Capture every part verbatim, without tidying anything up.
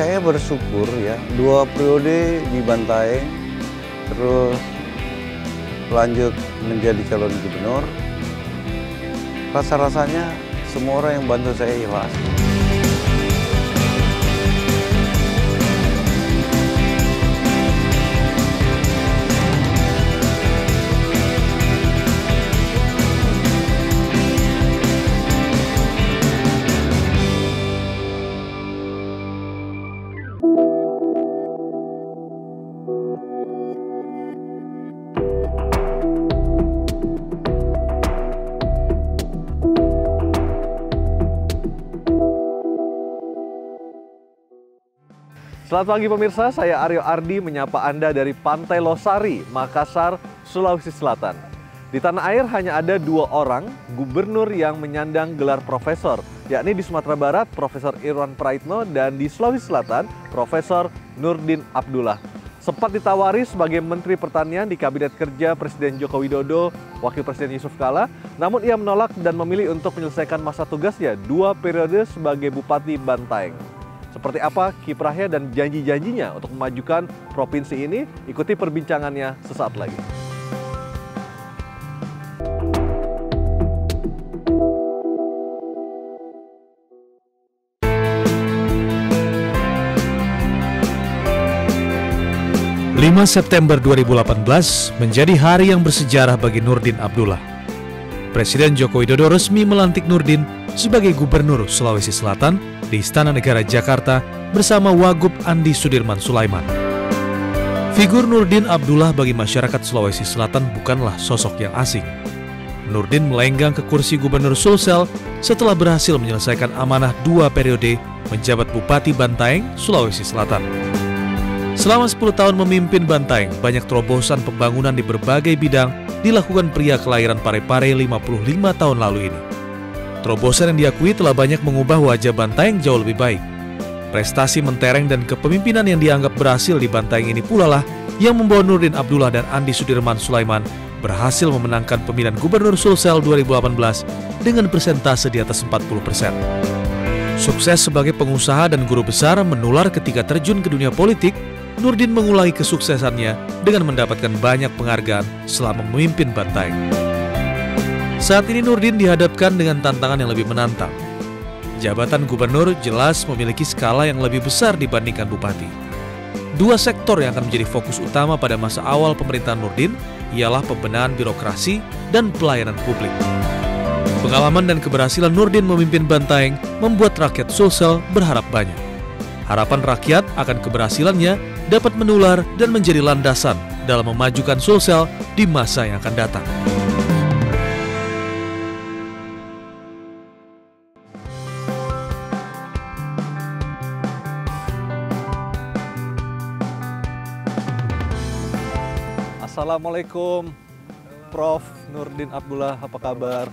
saya bersyukur ya, dua periode di Bantaeng, terus lanjut menjadi calon gubernur. Rasa-rasanya semua orang yang bantu saya ikhlas. Selamat pagi pemirsa, saya Ario Ardi menyapa Anda dari Pantai Losari, Makassar, Sulawesi Selatan. Di tanah air hanya ada dua orang gubernur yang menyandang gelar profesor, yakni di Sumatera Barat, Profesor Irwan Prayitno, dan di Sulawesi Selatan, Profesor Nurdin Abdullah. Sempat ditawari sebagai Menteri Pertanian di Kabinet Kerja Presiden Joko Widodo, Wakil Presiden Yusuf Kalla, namun ia menolak dan memilih untuk menyelesaikan masa tugasnya dua periode sebagai Bupati Bantaeng. Seperti apa kiprahnya dan janji-janjinya untuk memajukan provinsi ini? Ikuti perbincangannya sesaat lagi. lima September dua ribu delapan belas menjadi hari yang bersejarah bagi Nurdin Abdullah. Presiden Joko Widodo resmi melantik Nurdin sebagai Gubernur Sulawesi Selatan di Istana Negara Jakarta bersama Wagub Andi Sudirman Sulaiman. Figur Nurdin Abdullah bagi masyarakat Sulawesi Selatan bukanlah sosok yang asing. Nurdin melenggang ke kursi Gubernur Sulsel setelah berhasil menyelesaikan amanah dua periode menjabat Bupati Bantaeng, Sulawesi Selatan. Selama sepuluh tahun memimpin Bantaeng, banyak terobosan pembangunan di berbagai bidang dilakukan pria kelahiran Pare-pare lima puluh lima tahun lalu ini. Terobosan yang diakui telah banyak mengubah wajah Bantaeng jauh lebih baik. Prestasi mentereng dan kepemimpinan yang dianggap berhasil di Bantaeng ini pula lah yang membawa Nurdin Abdullah dan Andi Sudirman Sulaiman berhasil memenangkan pemilihan Gubernur Sulsel dua ribu delapan belas dengan persentase di atas empat puluh persen. Sukses sebagai pengusaha dan guru besar menular ketika terjun ke dunia politik, Nurdin mengulangi kesuksesannya dengan mendapatkan banyak penghargaan selama memimpin Bantaeng. Saat ini Nurdin dihadapkan dengan tantangan yang lebih menantang. Jabatan gubernur jelas memiliki skala yang lebih besar dibandingkan bupati. Dua sektor yang akan menjadi fokus utama pada masa awal pemerintahan Nurdin ialah pembenahan birokrasi dan pelayanan publik. Pengalaman dan keberhasilan Nurdin memimpin Bantaeng membuat rakyat Sulsel berharap banyak. Harapan rakyat akan keberhasilannya dapat menular dan menjadi landasan dalam memajukan Sulsel di masa yang akan datang. Assalamualaikum, Prof Nurdin Abdullah, apa kabar?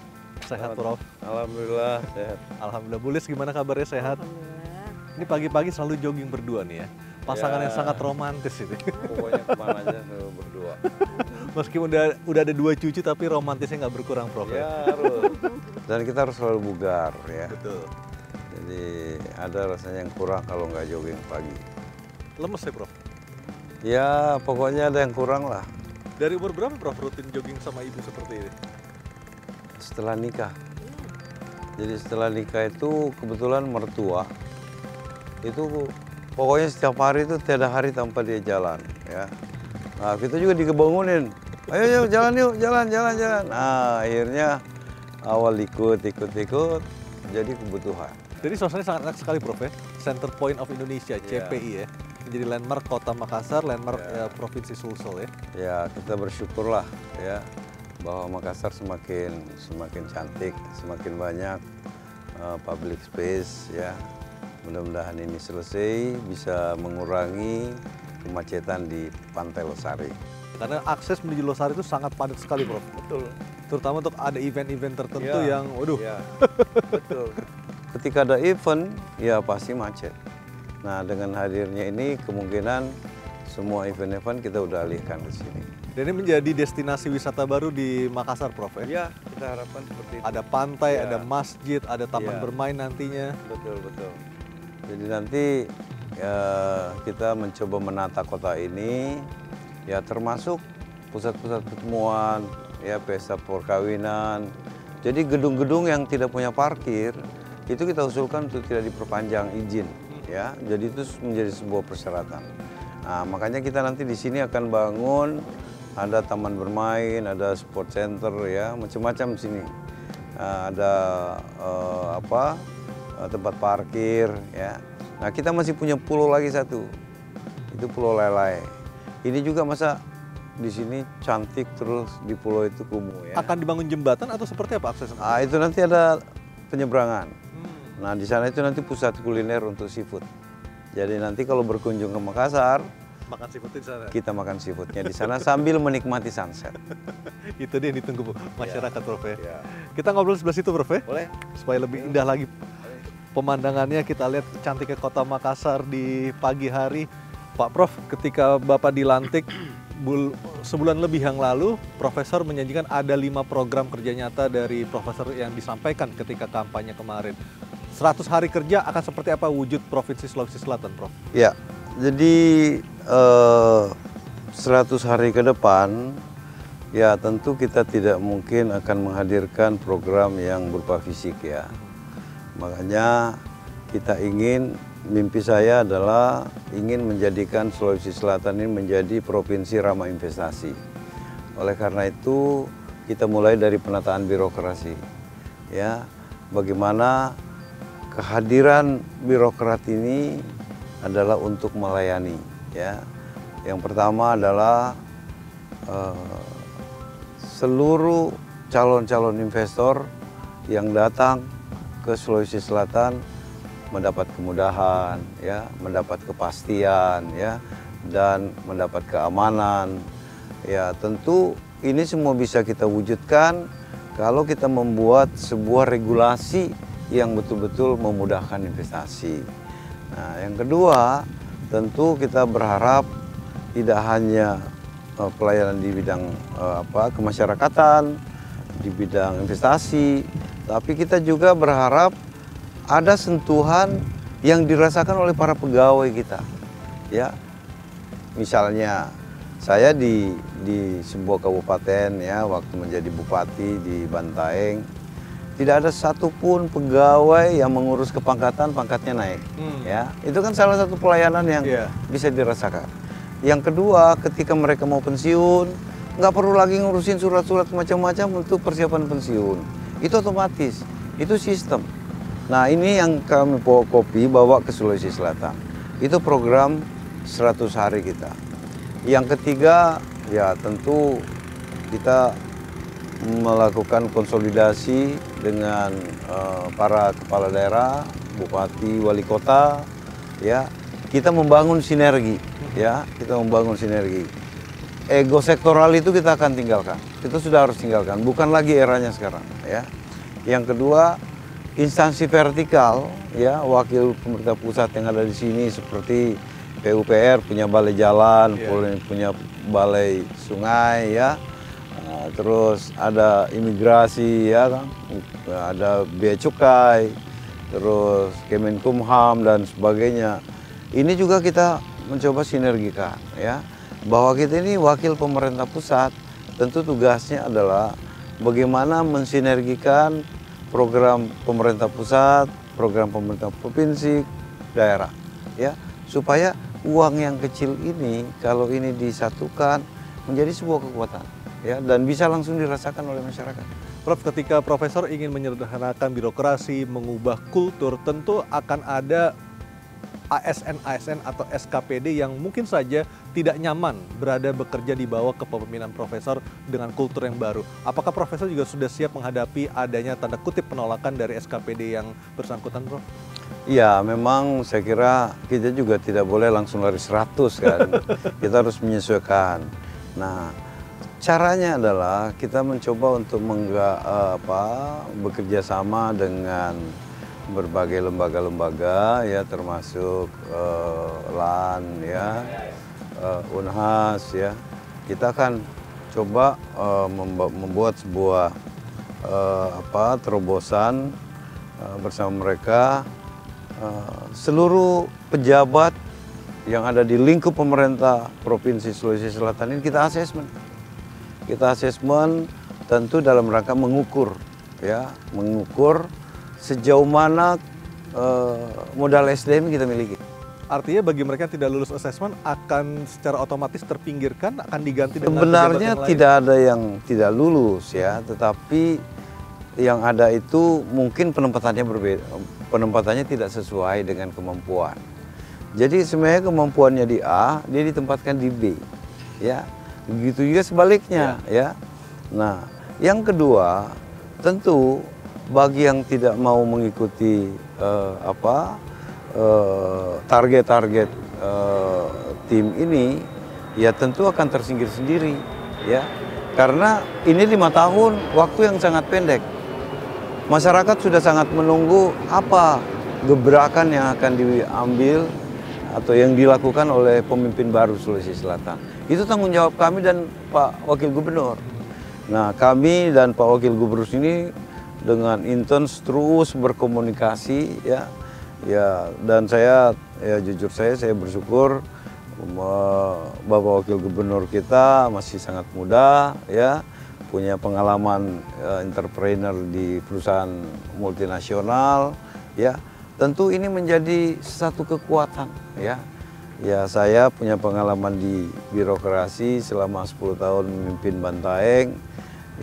Sehat, Prof? Alhamdulillah, sehat. Alhamdulillah. Bulis, gimana kabarnya, sehat? Ini pagi-pagi selalu jogging berdua nih ya. Pasangan ya, yang sangat romantis ini. Pokoknya kemana aja selalu berdua. Meskipun udah, udah ada dua cucu, tapi romantisnya nggak berkurang, Prof. Ya, harus. Dan kita harus selalu bugar ya. Betul. Jadi ada rasanya yang kurang kalau nggak jogging pagi. Lemes ya, Prof? Ya, pokoknya ada yang kurang lah. Dari umur berapa, Prof, rutin jogging sama ibu seperti ini? Setelah nikah. Jadi setelah nikah itu kebetulan mertua. Itu pokoknya setiap hari itu tiada hari tanpa dia jalan. Ya. Nah, kita juga dibangunin. Ayo, ayo jalan yuk, jalan, jalan, jalan. Nah, akhirnya awal ikut, ikut, ikut. Jadi kebutuhan. Jadi suasananya sangat enak sekali, Prof. Ya? Center Point of Indonesia, C P I yeah. ya. Menjadi landmark Kota Makassar, landmark ya. eh, Provinsi Sulsel ya. Ya, kita bersyukurlah ya bahwa Makassar semakin semakin cantik, semakin banyak uh, public space ya. Mudah-mudahan ini selesai bisa mengurangi kemacetan di Pantai Losari. Karena akses menuju Losari itu sangat padat sekali, Prof. Betul. Terutama untuk ada event-event tertentu ya. yang waduh. Ya. Betul. Ketika ada event ya pasti macet. Nah, dengan hadirnya ini kemungkinan semua event-event kita udah alihkan ke sini. Dan ini menjadi destinasi wisata baru di Makassar, Prof. Ya, kita harapkan seperti itu. Ada pantai, ya. ada masjid, ada taman ya. bermain nantinya. Betul, betul. Jadi nanti ya, kita mencoba menata kota ini, ya termasuk pusat-pusat pertemuan, ya pesta perkawinan. Jadi gedung-gedung yang tidak punya parkir itu kita usulkan untuk tidak diperpanjang izin, ya. Jadi itu menjadi sebuah persyaratan. Nah, makanya kita nanti di sini akan bangun ada taman bermain, ada sport center, ya macam-macam di sini. Uh, ada uh, apa uh, tempat parkir, ya. Nah, kita masih punya pulau lagi satu, itu Pulau Lelai. Ini juga masa di sini cantik, terus di pulau itu kumuh, ya. Akan dibangun jembatan atau seperti apa aksesnya? Ah, itu nanti ada penyeberangan. Hmm. Nah, di sana itu nanti pusat kuliner untuk seafood. Jadi nanti kalau berkunjung ke Makassar, makan seafoodnya di sana. Kita makan seafoodnya di sana sambil menikmati sunset. Itu dia yang ditunggu masyarakat, Prof. Ya. Ya. Kita ngobrol sebelah situ, Prof. Boleh. Supaya lebih indah lagi pemandangannya, kita lihat cantiknya kota Makassar di pagi hari. Pak Prof, ketika Bapak dilantik sebulan lebih yang lalu, Profesor menjanjikan ada lima program kerja nyata dari Profesor yang disampaikan ketika kampanye kemarin. seratus hari kerja akan seperti apa wujud Provinsi Sulawesi Selatan, Prof? Ya. Jadi eh, seratus hari ke depan, ya tentu kita tidak mungkin akan menghadirkan program yang berupa fisik, ya. Makanya kita ingin, mimpi saya adalah ingin menjadikan Sulawesi Selatan ini menjadi provinsi ramah investasi. Oleh karena itu kita mulai dari penataan birokrasi, ya. Bagaimana kehadiran birokrat ini adalah untuk melayani, ya. Yang pertama adalah uh, seluruh calon-calon investor yang datang ke Sulawesi Selatan mendapat kemudahan, ya, mendapat kepastian, ya, dan mendapat keamanan, ya. Tentu ini semua bisa kita wujudkan kalau kita membuat sebuah regulasi yang betul-betul memudahkan investasi. Nah, yang kedua, tentu kita berharap tidak hanya uh, pelayanan di bidang uh, apa kemasyarakatan, di bidang investasi, tapi kita juga berharap ada sentuhan yang dirasakan oleh para pegawai kita, ya. Misalnya saya di di sebuah kabupaten, ya, waktu menjadi bupati di Bantaeng, tidak ada satupun pegawai yang mengurus kepangkatan, pangkatnya naik. Hmm. Ya, itu kan salah satu pelayanan yang yeah. bisa dirasakan. Yang kedua, ketika mereka mau pensiun, nggak perlu lagi ngurusin surat-surat macam-macam untuk persiapan pensiun. Itu otomatis, itu sistem. Nah, ini yang kami fotokopi bawa ke Sulawesi Selatan. Itu program seratus hari kita. Yang ketiga, ya tentu kita melakukan konsolidasi dengan uh, para kepala daerah, bupati, wali kota, ya. Kita membangun sinergi, ya. Kita membangun sinergi. Ego sektoral itu kita akan tinggalkan. Kita sudah harus tinggalkan. Bukan lagi eranya sekarang, ya. Yang kedua, instansi vertikal, ya, wakil pemerintah pusat yang ada di sini seperti P U P R punya balai jalan, yeah. punya balai sungai, ya. Terus ada imigrasi, ya kan? Ada bea cukai, terus Kemenkumham dan sebagainya. Ini juga kita mencoba sinergikan, ya, bahwa kita ini wakil pemerintah pusat, tentu tugasnya adalah bagaimana mensinergikan program pemerintah pusat, program pemerintah provinsi, daerah, ya, supaya uang yang kecil ini kalau ini disatukan menjadi sebuah kekuatan, ya, dan bisa langsung dirasakan oleh masyarakat. Prof, ketika Profesor ingin menyederhanakan birokrasi, mengubah kultur, tentu akan ada A S N-A S N atau S K P D yang mungkin saja tidak nyaman berada bekerja di bawah kepemimpinan Profesor dengan kultur yang baru. Apakah Profesor juga sudah siap menghadapi adanya tanda kutip penolakan dari S K P D yang bersangkutan, Prof? Iya, memang saya kira kita juga tidak boleh langsung lari seratus, kan. Kita harus menyesuaikan. Nah, caranya adalah kita mencoba untuk mengga, apa, bekerja sama dengan berbagai lembaga-lembaga, ya, termasuk uh, LAN, ya, uh, Unhas, ya. Kita akan coba uh, membuat sebuah uh, apa terobosan uh, bersama mereka, uh, seluruh pejabat yang ada di lingkup pemerintah Provinsi Sulawesi Selatan ini kita asesmen. Kita asesmen tentu dalam rangka mengukur, ya, mengukur sejauh mana eh, modal S D M kita miliki. Artinya bagi mereka yang tidak lulus asesmen akan secara otomatis terpinggirkan, akan diganti dengan sebenarnya tidak lain. Ada yang tidak lulus, ya, tetapi yang ada itu mungkin penempatannya berbeda, penempatannya tidak sesuai dengan kemampuan. Jadi sebenarnya kemampuannya di A, dia ditempatkan di B, ya. Begitu juga sebaliknya, ya. ya. Nah, yang kedua tentu bagi yang tidak mau mengikuti uh, apa target-target uh, uh, tim ini, ya tentu akan tersingkir sendiri, ya. Karena ini lima tahun, waktu yang sangat pendek. Masyarakat sudah sangat menunggu apa gebrakan yang akan diambil atau yang dilakukan oleh pemimpin baru Sulawesi Selatan. Itu tanggung jawab kami dan Pak Wakil Gubernur. Nah, kami dan Pak Wakil Gubernur ini dengan intens terus berkomunikasi, ya, ya. Dan saya, ya jujur saya, saya bersyukur Bapak Wakil Gubernur kita masih sangat muda, ya. Punya pengalaman uh, entrepreneur di perusahaan multinasional, ya. Tentu ini menjadi satu kekuatan, ya. Ya, saya punya pengalaman di birokrasi selama sepuluh tahun memimpin Bantaeng.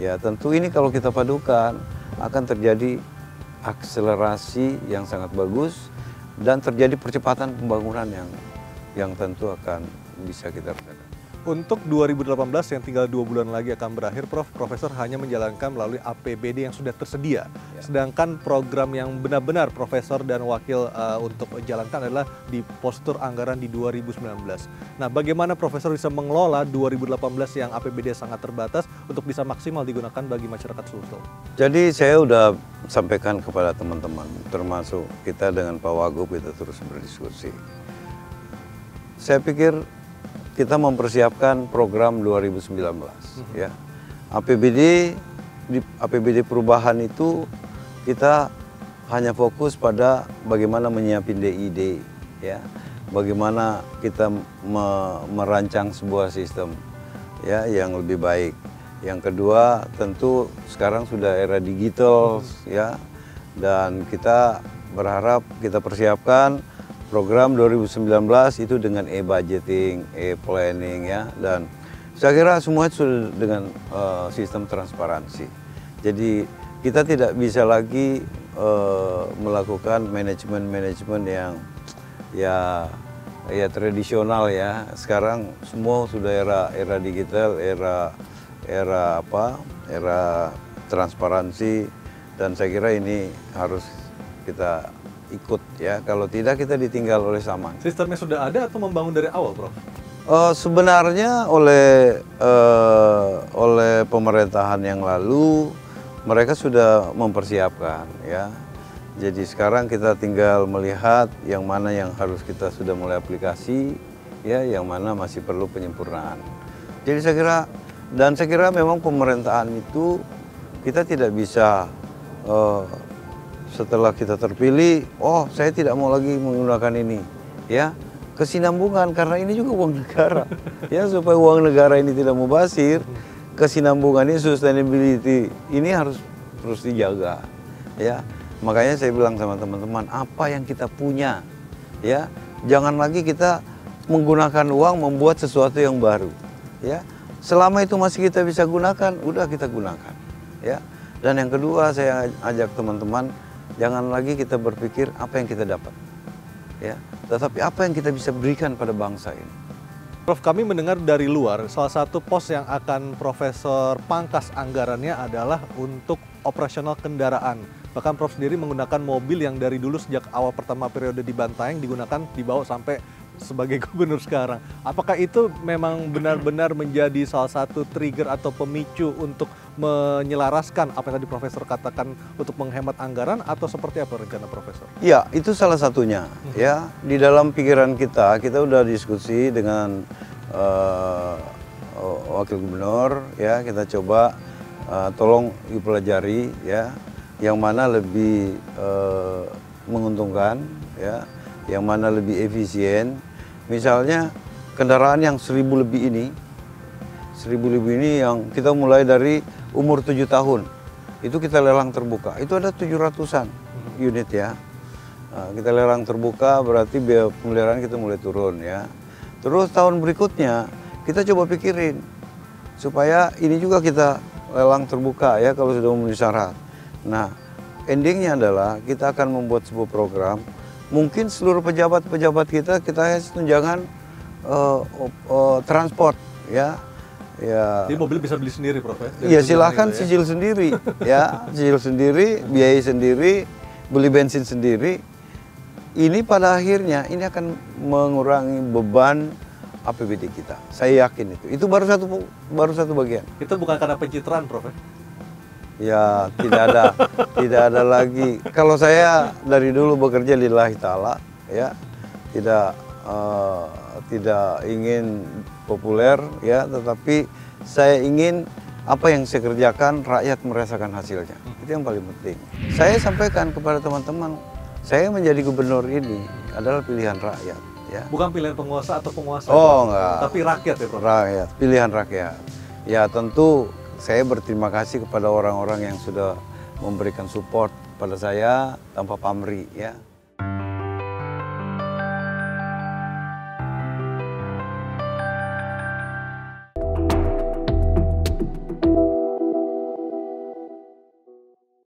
Ya, tentu ini kalau kita padukan akan terjadi akselerasi yang sangat bagus dan terjadi percepatan pembangunan yang yang tentu akan bisa kita rasakan. Untuk dua ribu delapan belas yang tinggal dua bulan lagi akan berakhir, Prof, Profesor hanya menjalankan melalui A P B D yang sudah tersedia. Ya. Sedangkan program yang benar-benar Profesor dan Wakil uh, untuk jalankan adalah di postur anggaran di dua ribu sembilan belas. Nah, bagaimana Profesor bisa mengelola dua ribu delapan belas yang A P B D sangat terbatas untuk bisa maksimal digunakan bagi masyarakat Sulsel? Jadi saya sudah sampaikan kepada teman-teman, termasuk kita dengan Pak Wagub, kita terus berdiskusi. Saya pikir kita mempersiapkan program dua ribu sembilan belas, ya. A P B D, di A P B D perubahan itu kita hanya fokus pada bagaimana menyiapin D I D, ya. Bagaimana kita me merancang sebuah sistem, ya, yang lebih baik. Yang kedua, tentu sekarang sudah era digital, ya. Dan kita berharap kita persiapkan program dua ribu sembilan belas itu dengan e-budgeting, e-planning, ya, dan saya kira semua itu sudah dengan uh, sistem transparansi. Jadi kita tidak bisa lagi uh, melakukan manajemen-manajemen yang ya ya tradisional, ya. Sekarang semua sudah era era digital, era era apa? Era transparansi, dan saya kira ini harus kita ikut, ya. Kalau tidak kita ditinggal oleh zaman. Sistemnya sudah ada atau membangun dari awal, Prof? Uh, sebenarnya oleh uh, oleh pemerintahan yang lalu mereka sudah mempersiapkan, ya. Jadi sekarang kita tinggal melihat yang mana yang harus kita sudah mulai aplikasi, ya, yang mana masih perlu penyempurnaan. Jadi saya kira, dan saya kira memang pemerintahan itu kita tidak bisa uh, setelah kita terpilih, oh saya tidak mau lagi menggunakan ini, ya, kesinambungan, karena ini juga uang negara, ya. Supaya uang negara ini tidak mubazir, kesinambungan ini, sustainability ini harus terus dijaga, ya. Makanya saya bilang sama teman-teman, apa yang kita punya, ya, jangan lagi kita menggunakan uang membuat sesuatu yang baru, ya. Selama itu masih kita bisa gunakan, udah kita gunakan, ya. Dan yang kedua saya ajak teman-teman, jangan lagi kita berpikir apa yang kita dapat, ya, tetapi apa yang kita bisa berikan pada bangsa ini. Prof, kami mendengar dari luar salah satu pos yang akan Profesor pangkas anggarannya adalah untuk operasional kendaraan. Bahkan Prof sendiri menggunakan mobil yang dari dulu sejak awal pertama periode di Bantaeng digunakan, dibawa sampai sebagai gubernur sekarang. Apakah itu memang benar-benar menjadi salah satu trigger atau pemicu untuk menyelaraskan apa yang tadi Profesor katakan untuk menghemat anggaran, atau seperti apa rencana Profesor? Ya, itu salah satunya, hmm. ya. Di dalam pikiran kita, kita udah diskusi dengan uh, Wakil Gubernur, ya, kita coba uh, tolong dipelajari, ya, yang mana lebih uh, menguntungkan, ya, yang mana lebih efisien, Misalnya kendaraan yang seribu lebih ini, seribu lebih ini yang kita mulai dari umur tujuh tahun, itu kita lelang terbuka. Itu ada tujuh ratusan unit ya. Nah, kita lelang terbuka berarti biaya pemeliharaan kita mulai turun ya. Terus tahun berikutnya kita coba pikirin supaya ini juga kita lelang terbuka ya kalau sudah memenuhi syarat. Nah, endingnya adalah kita akan membuat sebuah program. Mungkin seluruh pejabat-pejabat kita kita tunjangan uh, uh, transport ya. Ya. Jadi mobil bisa beli sendiri, Prof. Ya, ya silahkan itu, ya. Sijil sendiri ya, sijil sendiri, biaya sendiri, beli bensin sendiri. Ini pada akhirnya ini akan mengurangi beban A P B D kita. Saya yakin itu. Itu baru satu baru satu bagian. Itu bukan karena pencitraan, Prof. Ya, tidak ada tidak ada lagi. Kalau saya dari dulu bekerja di Lahitala ya, tidak uh, tidak ingin populer ya, tetapi saya ingin apa yang saya kerjakan rakyat merasakan hasilnya. Itu yang paling penting. Saya sampaikan kepada teman-teman, saya menjadi gubernur ini adalah pilihan rakyat ya. Bukan pilihan penguasa atau penguasa. Oh, enggak. Tapi rakyat ya, Prof. Rakyat, pilihan rakyat. Ya, tentu saya berterima kasih kepada orang-orang yang sudah memberikan support pada saya tanpa pamrih ya.